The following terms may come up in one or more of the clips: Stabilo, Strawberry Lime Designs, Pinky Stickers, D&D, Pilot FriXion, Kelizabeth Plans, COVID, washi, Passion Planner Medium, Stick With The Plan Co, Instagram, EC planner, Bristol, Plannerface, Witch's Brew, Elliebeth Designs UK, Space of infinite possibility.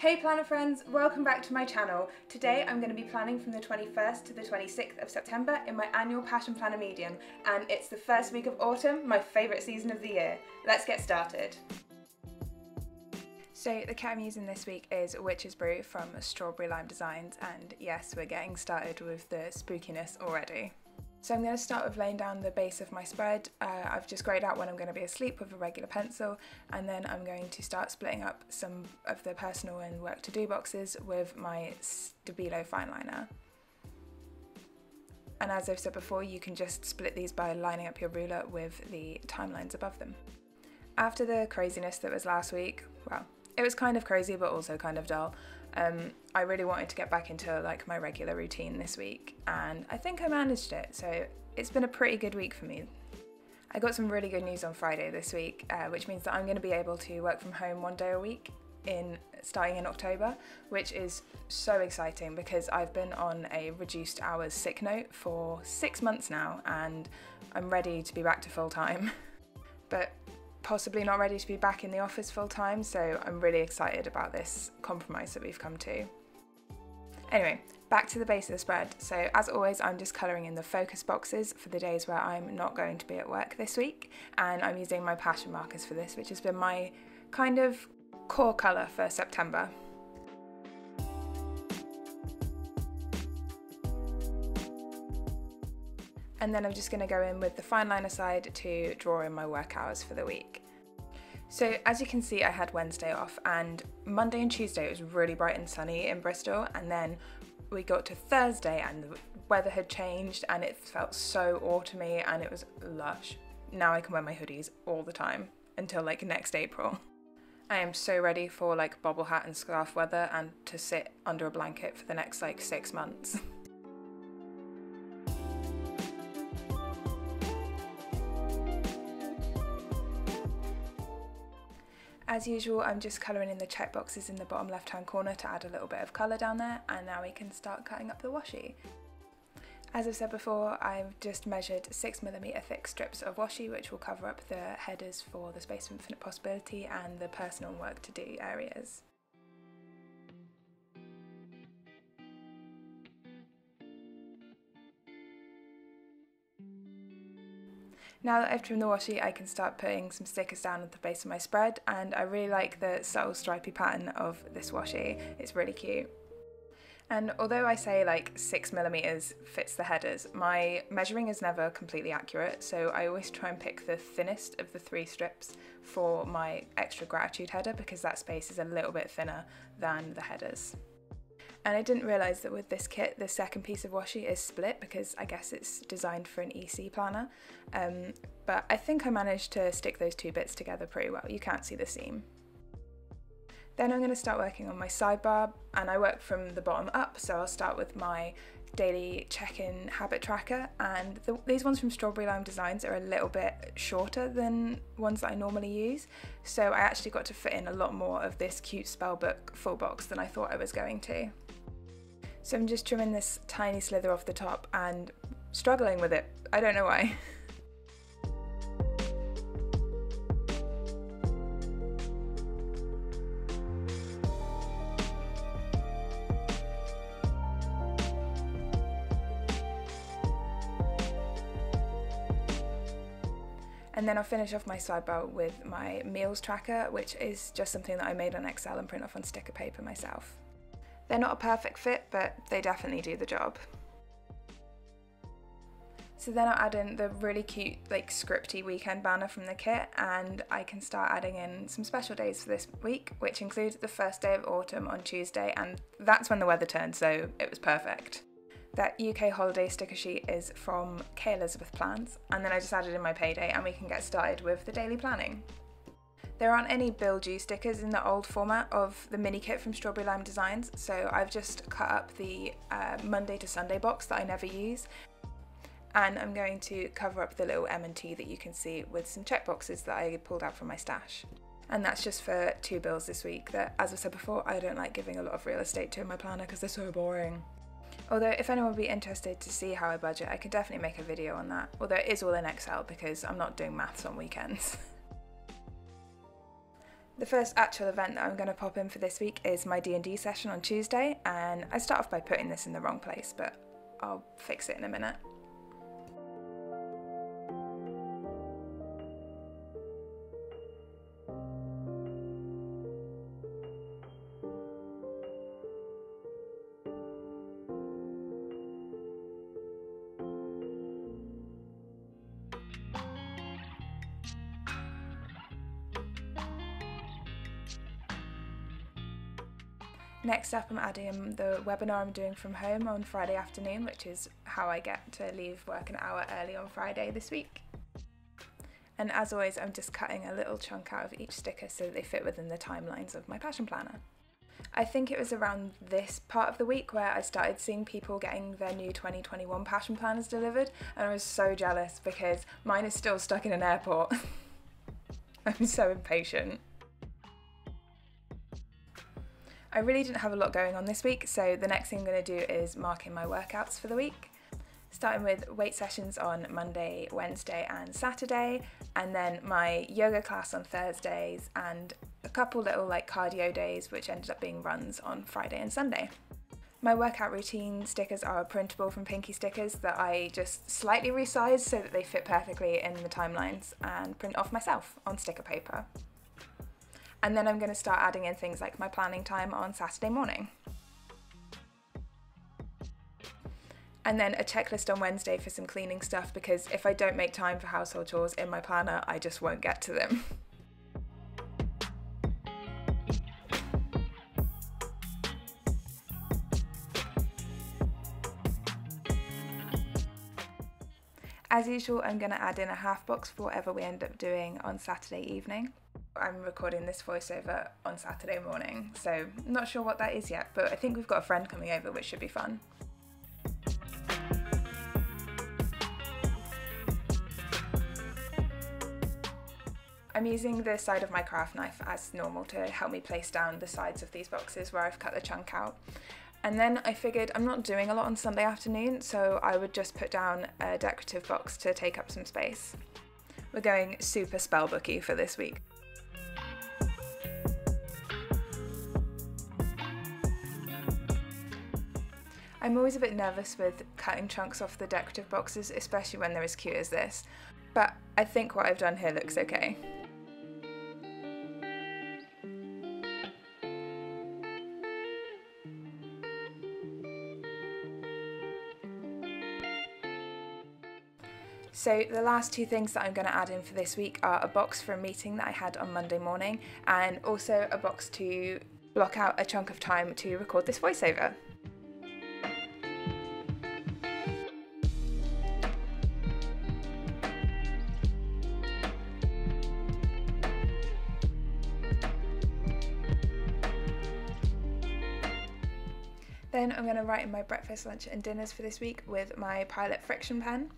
Hey planner friends, welcome back to my channel. Today I'm going to be planning from the 21st to the 26th of September in my annual Passion Planner Medium, and it's the first week of autumn, my favourite season of the year. Let's get started. So the kit I'm using this week is Witch's Brew from Strawberry Lime Designs, and yes, we're getting started with the spookiness already. So I'm going to start with laying down the base of my spread. I've just greyed out when I'm going to be asleep with a regular pencil, and then I'm going to start splitting up some of the personal and work to do boxes with my Stabilo fine liner. And as I've said before, you can just split these by lining up your ruler with the timelines above them. After the craziness that was last week, well, it was kind of crazy but also kind of dull. I really wanted to get back into like my regular routine this week, and I think I managed it, so it's been a pretty good week for me. I got some really good news on Friday this week, which means that I'm going to be able to work from home one day a week starting in October, which is so exciting because I've been on a reduced hours sick note for 6 months now, and I'm ready to be back to full time. But possibly not ready to be back in the office full time, so I'm really excited about this compromise that we've come to. Anyway, back to the base of the spread. So as always, I'm just colouring in the focus boxes for the days where I'm not going to be at work this week, and I'm using my passion markers for this, which has been my kind of core colour for September. And then I'm just going to go in with the fine liner side to draw in my work hours for the week. So as you can see, I had Wednesday off, and Monday and Tuesday it was really bright and sunny in Bristol, and then we got to Thursday and the weather had changed and it felt so autumny and it was lush. Now I can wear my hoodies all the time until like next April. I am so ready for like bobble hat and scarf weather and to sit under a blanket for the next like 6 months. As usual, I'm just colouring in the check boxes in the bottom left hand corner to add a little bit of colour down there, and now we can start cutting up the washi. As I've said before, I've just measured 6mm thick strips of washi, which will cover up the headers for the Space of Infinite Possibility and the personal work to do areas. Now that I've trimmed the washi, I can start putting some stickers down at the base of my spread, and I really like the subtle stripy pattern of this washi, it's really cute. And although I say like 6mm fits the headers, my measuring is never completely accurate, so I always try and pick the thinnest of the three strips for my extra gratitude header, because that space is a little bit thinner than the headers. And I didn't realise that with this kit the second piece of washi is split, because I guess it's designed for an EC planner, but I think I managed to stick those two bits together pretty well. You can't see the seam. Then I'm going to start working on my sidebar, and I work from the bottom up, so I'll start with my daily check-in habit tracker, and these ones from Strawberry Lime Designs are a little bit shorter than ones that I normally use, so I actually got to fit in a lot more of this cute spellbook full box than I thought I was going to. So I'm just trimming this tiny slither off the top and struggling with it, I don't know why. And then I'll finish off my sidebar with my meals tracker, which is just something that I made on Excel and print off on sticker paper myself. They're not a perfect fit, but they definitely do the job. So then I'll add in the really cute like scripty weekend banner from the kit, and I can start adding in some special days for this week, which includes the first day of autumn on Tuesday, and that's when the weather turned, so it was perfect. That UK holiday sticker sheet is from Kelizabeth Plans, and then I just added in my payday, and we can get started with the daily planning. There aren't any bill due stickers in the old format of the mini kit from Strawberry Lime Designs, so I've just cut up the Monday to Sunday box that I never use, and I'm going to cover up the little M&T that you can see with some checkboxes that I pulled out from my stash. And that's just for 2 bills this week that, as I said before, I don't like giving a lot of real estate to in my planner because they're so boring. Although if anyone would be interested to see how I budget, I could definitely make a video on that, although it is all in Excel because I'm not doing maths on weekends. The first actual event that I'm going to pop in for this week is my D&D session on Tuesday, and I start off by putting this in the wrong place, but I'll fix it in a minute. Next up, I'm adding the webinar I'm doing from home on Friday afternoon, which is how I get to leave work an hour early on Friday this week. And as always, I'm just cutting a little chunk out of each sticker so that they fit within the timelines of my Passion Planner. I think it was around this part of the week where I started seeing people getting their new 2021 Passion Planners delivered, and I was so jealous because mine is still stuck in an airport. I'm so impatient. I really didn't have a lot going on this week, so the next thing I'm going to do is marking my workouts for the week, starting with weight sessions on Monday, Wednesday and Saturday, and then my yoga class on Thursdays and a couple little like cardio days which ended up being runs on Friday and Sunday. My workout routine stickers are printable from Pinky Stickers that I just slightly resized so that they fit perfectly in the timelines and print off myself on sticker paper. And then I'm going to start adding in things like my planning time on Saturday morning. And then a checklist on Wednesday for some cleaning stuff, because if I don't make time for household chores in my planner, I just won't get to them. As usual, I'm going to add in a half box for whatever we end up doing on Saturday evening. I'm recording this voiceover on Saturday morning, so not sure what that is yet, but I think we've got a friend coming over, which should be fun. I'm using the side of my craft knife as normal to help me place down the sides of these boxes where I've cut the chunk out. And then I figured I'm not doing a lot on Sunday afternoon, so I would just put down a decorative box to take up some space. We're going super spellbooky for this week. I'm always a bit nervous with cutting chunks off the decorative boxes, especially when they're as cute as this, but I think what I've done here looks okay. So the last two things that I'm going to add in for this week are a box for a meeting that I had on Monday morning, and also a box to block out a chunk of time to record this voiceover. Then I'm going to write in my breakfast, lunch and dinners for this week with my Pilot FriXion pen.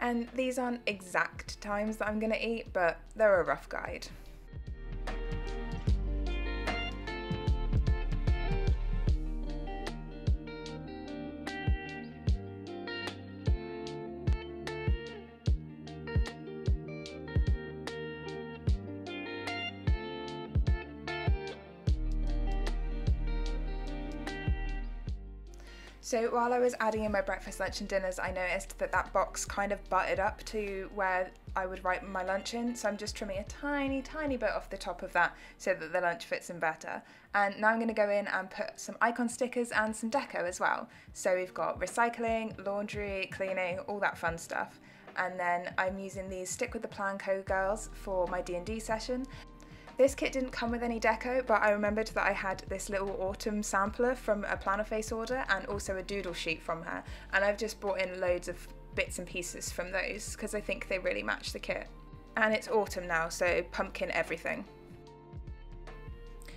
And these aren't exact times that I'm going to eat, but they're a rough guide. So while I was adding in my breakfast, lunch and dinners, I noticed that that box kind of butted up to where I would write my lunch in, so I'm just trimming a tiny bit off the top of that so that the lunch fits in better. And now I'm going to go in and put some icon stickers and some deco as well. So we've got recycling, laundry, cleaning, all that fun stuff. And then I'm using these Stick With The Plan Co girls for my D&D session. This kit didn't come with any deco, but I remembered that I had this little autumn sampler from a Plannerface order and also a doodle sheet from her, and I've just brought in loads of bits and pieces from those because I think they really match the kit. And it's autumn now, so pumpkin everything.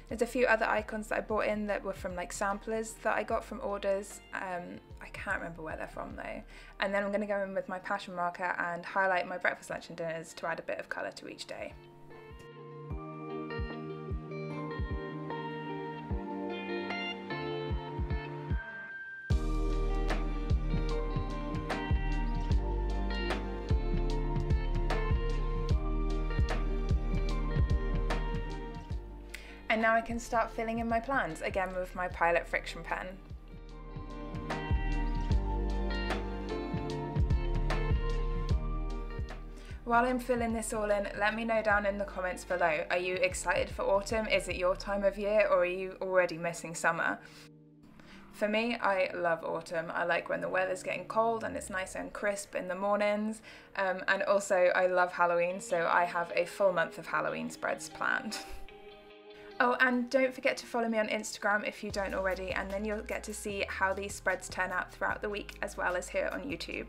There's a few other icons that I brought in that were from like samplers that I got from orders. I can't remember where they're from though. And then I'm going to go in with my passion marker and highlight my breakfast, lunch and dinners to add a bit of colour to each day. And now I can start filling in my plans, again with my Pilot FriXion pen. While I'm filling this all in, let me know down in the comments below, are you excited for autumn? Is it your time of year, or are you already missing summer? For me, I love autumn. I like when the weather's getting cold and it's nice and crisp in the mornings. And also I love Halloween, so I have a full month of Halloween spreads planned. Oh, and don't forget to follow me on Instagram if you don't already, and then you'll get to see how these spreads turn out throughout the week, as well as here on YouTube.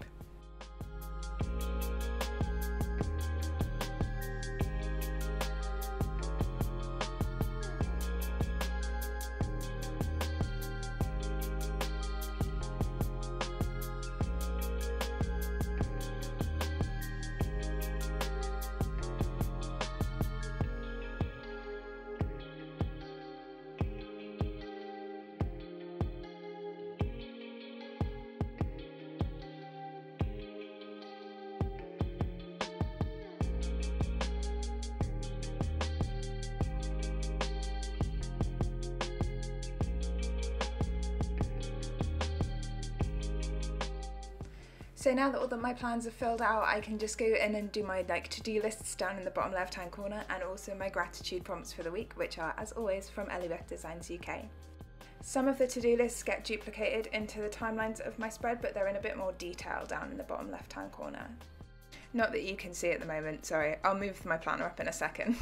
So now that all of my plans are filled out, I can just go in and do my to-do lists down in the bottom left hand corner, and also my gratitude prompts for the week, which are, as always, from Elliebeth Designs UK. Some of the to-do lists get duplicated into the timelines of my spread, but they're in a bit more detail down in the bottom left hand corner. Not that you can see at the moment, sorry, I'll move my planner up in a second.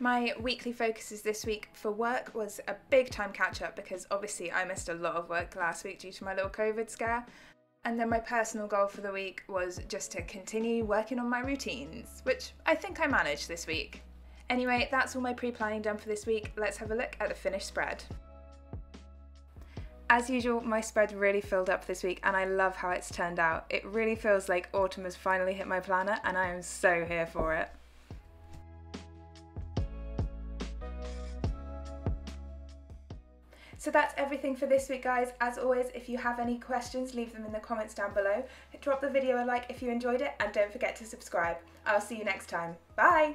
My weekly focuses this week for work was a big time catch up, because obviously I missed a lot of work last week due to my little COVID scare. And then my personal goal for the week was just to continue working on my routines, which I think I managed this week. Anyway, that's all my pre-planning done for this week. Let's have a look at the finished spread. As usual, my spread really filled up this week and I love how it's turned out. It really feels like autumn has finally hit my planner and I am so here for it. So that's everything for this week, guys. As always, if you have any questions, leave them in the comments down below. Drop the video a like if you enjoyed it, and don't forget to subscribe. I'll see you next time. Bye!